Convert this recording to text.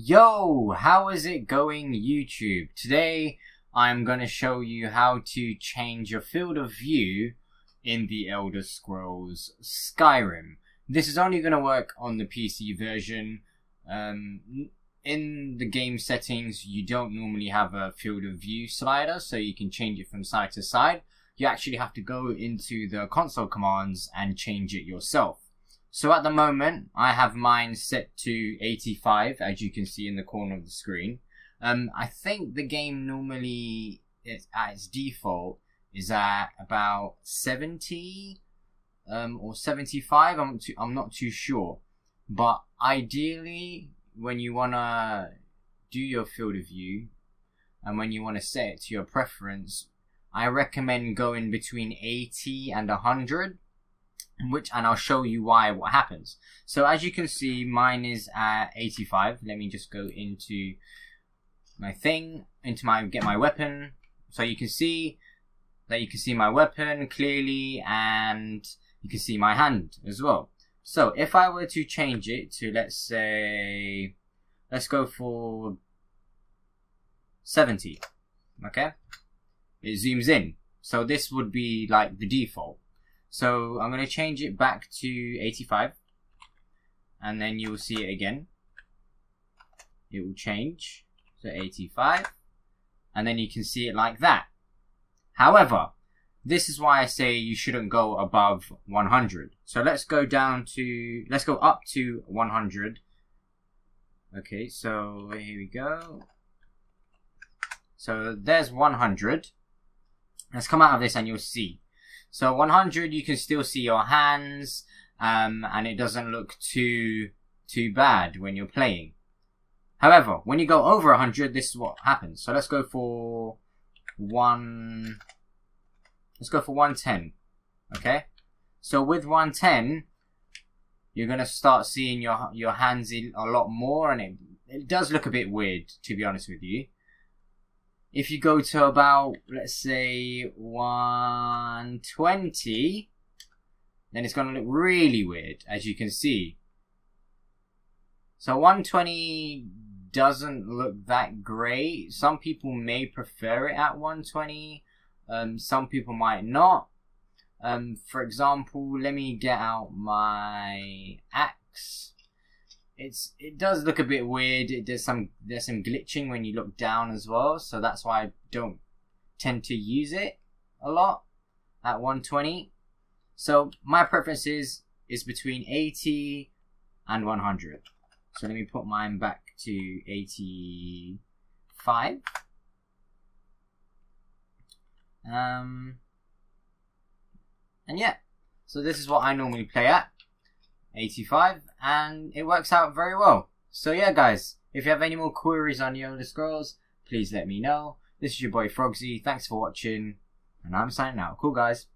Yo, how is it going, YouTube? Today I'm going to show you how to change your field of view in the Elder Scrolls Skyrim. This is only going to work on the PC version. In the game settings you don't normally have a field of view slider, so you can change it from side to side. You actually have to go into the console commands and change it yourself. So at the moment, I have mine set to 85, as you can see in the corner of the screen. I think the game normally, at its default, is at about 70 or 75. I'm not too sure. But ideally, when you want to do your field of view, and when you want to set it to your preference, I recommend going between 80 and 100. And I'll show you why, what happens. So as you can see, mine is at 85. Let me just go into my thing, get my weapon. So you can see that my weapon clearly, and you can see my hand as well. So if I were to change it to, let's say, let's go for 70, okay? It zooms in. So this would be like the default. So I'm going to change it back to 85, and then you'll see it again. It will change to 85, and then you can see it like that. However, this is why I say you shouldn't go above 100. So let's go down to, let's go up to 100. Okay, so here we go. So there's 100. Let's come out of this and you'll see. So 100, you can still see your hands, and it doesn't look too bad when you're playing. However, when you go over 100, this is what happens. So let's go for 110. Okay. So with 110, you're gonna start seeing your hands a lot more, and it does look a bit weird, to be honest with you. If you go to about, let's say, 120, then it's going to look really weird, as you can see. So 120 doesn't look that great. Some people may prefer it at 120. Some people might not. For example, let me get out my axe. It does look a bit weird. There's some glitching when you look down as well, so that's why I don't tend to use it a lot at 120. So my preference is between 80 and 100. So let me put mine back to 85. And yeah, so this is what I normally play at. 85, and it works out very well. So yeah, guys, if you have any more queries on the Elder Scrolls, please let me know. This is your boy Frogzy. Thanks for watching, and I'm signing out. Cool, guys.